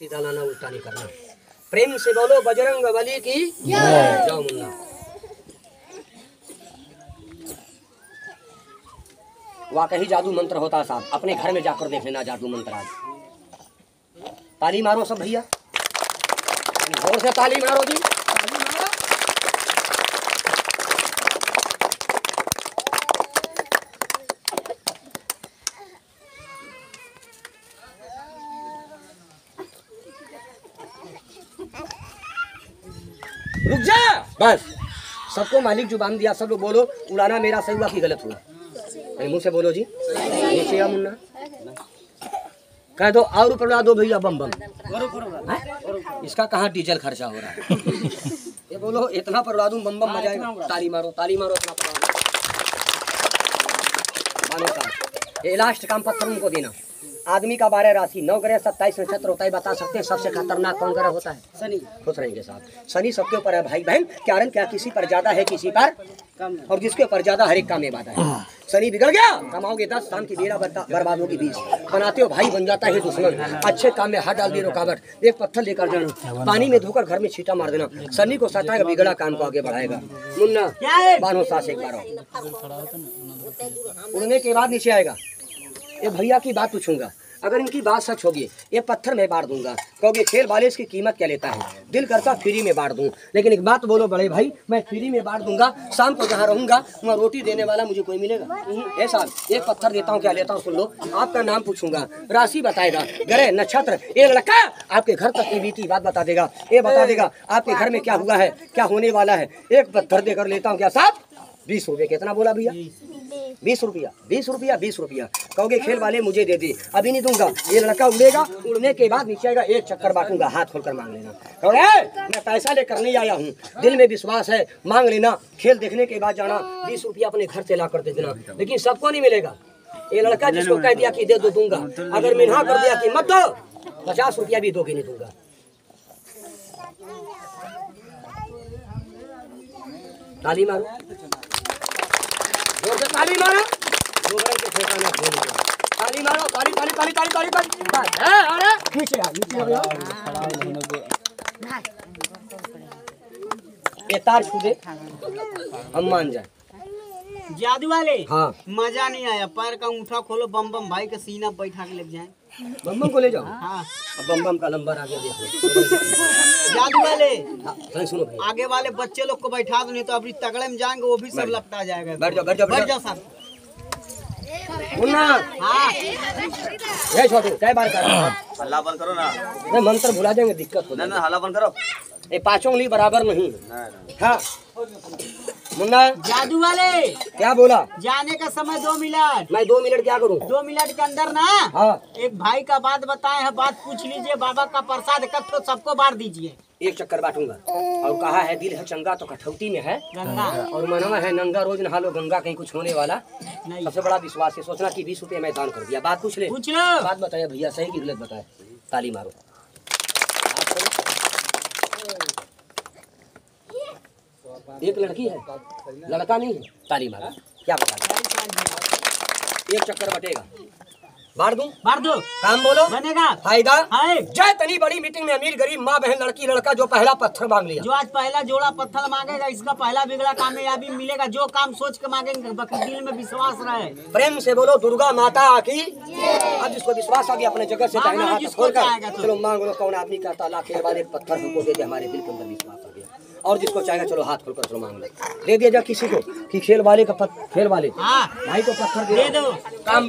सीधा लाना उल्टा नहीं करना। प्रेम से बोलो बजरंग बली की जय। जाओ मुन्ना। वाकई जादू मंत्र होता है साहब, अपने घर में जाकर देख लेना जादू मंत्र। आज ताली मारो सब भैया, जोर से ताली मारो जी। रुक जा बस, सबको मालिक जुबान दिया, सब लोग बोलो उड़ाना मेरा सही हुआ कि गलत हुआ। मुँह से बोलो जी, नीचे मुन्ना कह दो और पड़ा दो भैया बम बम। इसका कहाँ डीजल खर्चा हो रहा है। ये बोलो इतना पड़ा दूं बम बम बजाएगा। ताली मारो, ताली मारो, इतना पड़ा। ये लास्ट काम पत्थर उनको देना। आदमी का 12 राशि 9 ग्रह 27 नक्षत्र होता है, बता सकते हैं सबसे खतरनाक कौन ग्रह होता है? शनि। खुश रहेंगे साहब, शनि सबके ऊपर है भाई बहन। कारण क्या किसी पर ज्यादा है किसी पर कम, और जिसके ऊपर ज्यादा हर एक काम में बाधा है। शनि बिगड़ गया कमाओगे 10, काम की बेरा बर्बाद होगी 20। बनाते हो भाई बन जाता है दुश्मन। अच्छे काम में हाथ डाल दी रुकावट, एक पत्थर लेकर जाना, पानी में धोकर घर में छींटा मार देना। शनि को सताएगा, बिगड़ा काम को आगे बढ़ाएगा। मुन्ना बानो सास एक बार उड़ने के बाद नीचे आएगा। ये भैया की बात पूछूंगा, अगर इनकी बात सच होगी ये पत्थर मैं बांट दूंगा, क्योंकि खेल वाले इसकी कीमत क्या लेता है। दिल करता फ्री में बांट दूं, लेकिन एक बात बोलो बड़े भाई, मैं फ्री में बांट दूंगा, शाम को जहाँ रहूंगा वहाँ रोटी देने वाला मुझे कोई मिलेगा? ऐसा एक पत्थर देता हूँ, क्या लेता हूँ सुन लो, आपका नाम पूछूंगा, राशि बताएगा, ग्रह नक्षत्र। ये लड़का आपके घर तक की बीती बात बता देगा, ये बता देगा आपके घर में क्या हुआ है क्या होने वाला है। एक पत्थर देकर लेता हूँ क्या साहब? 20 रुपये। कितना बोला भैया? 20 रुपया, 20 रुपया, 20 रुपया। कहोगे खेल वाले मुझे दे दी, अभी नहीं दूंगा। ये लड़का उड़ेगा, उड़ने के बाद नीचे आएगा, एक चक्कर बांटूंगा, हाथ खोलकर मांग लेना। कहोगे मैं पैसा लेकर नहीं आया हूँ, दिल में विश्वास है, मांग लेना। खेल देखने के बाद जाना, 20 रुपया अपने घर से ला कर दे देना, लेकिन सबको नहीं मिलेगा। ये लड़का जिसको कह दिया कि दे दो दूंगा, अगर मना कर दिया कि मत दो, 50 रुपया भी दो के नहीं दूंगा। ताली मारो, जोर से ताली मारो, ताली मारो, ताली ताली ताली ताली ताली ताली। अरे नीचे आ, नीचे तार छू दे, हम मान जाए। जादू वाले हाँ, मजा नहीं आया। पैर का अंगूठा खोलो, बम बम भाई के सीना बैठा के ले जाए। बम बम को ले जाओ हाँ, बम बम का लंबर आगे देखो। जादू वाले सुनो, आगे वाले बच्चे लोग को बैठा दो, नहीं तो अपनी तगड़े में जाएंगे, वो भी सब लपटा जाएगा। बैठ जाओ, बैठ जाओ, बैठ जाओ साहब। मुन्ना हाँ, ये छोटे कई बार करो, हल्ला बंद करो ना, नहीं मंत्र भुला जाएंगे, दिक्कत हो। ना ना हल्ला बंद करो, ये पांचों उंगली बराबर नहीं हाँ। मुन्ना जादू वाले क्या बोला? जाने का समय 2 मिनट। मैं 2 मिनट क्या करूं? 2 मिनट के अंदर ना हाँ। एक भाई का बात बताए हैं, बात पूछ लीजिए, बाबा का प्रसाद कट्ठो सबको बांट दीजिए। एक चक्कर बांटूंगा, और कहा है दिल है चंगा तो कठौती में है गंगा, और मनवा है नंगा, रोज नहा लो गंगा, कहीं कुछ होने वाला नहीं। सबसे बड़ा विश्वास है। सोचना कि 20 रुपये मैं दान कर दिया, बात पूछ ले, पूछ लो, बात बताया भैया सही की गलत बताए। ताली मारो, एक लड़की है लड़का नहीं है। ताली मारा, क्या बता? एक चक्कर बटेगा, बार दो काम बोलो बनेगा फायदा। जय तनी बड़ी मीटिंग में अमीर गरीब माँ बहन लड़की लड़का, जो पहला पत्थर मांग लिया, जो आज पहला जोड़ा पत्थर मांगेगा, इसका पहला बिगड़ा कामयाबी मिलेगा। जो काम सोच के मांगेंगे, बाकी दिल में विश्वास रहे। प्रेम से बोलो दुर्गा माता की। अब जिसको विश्वास आ गया अपने जगह से चलो मांग लो। कौन आदमी कहता लाखे वाले पत्थर हमको दे दे, हमारे दिल के अंदर विश्वास आ गया। और जिसको चाहेगा चलो हाथ खोलकर चलो मांग लो, दे दिया जा किसी को कि खेल वाले का खेल वाले भाई को पत्थर दे दो काम।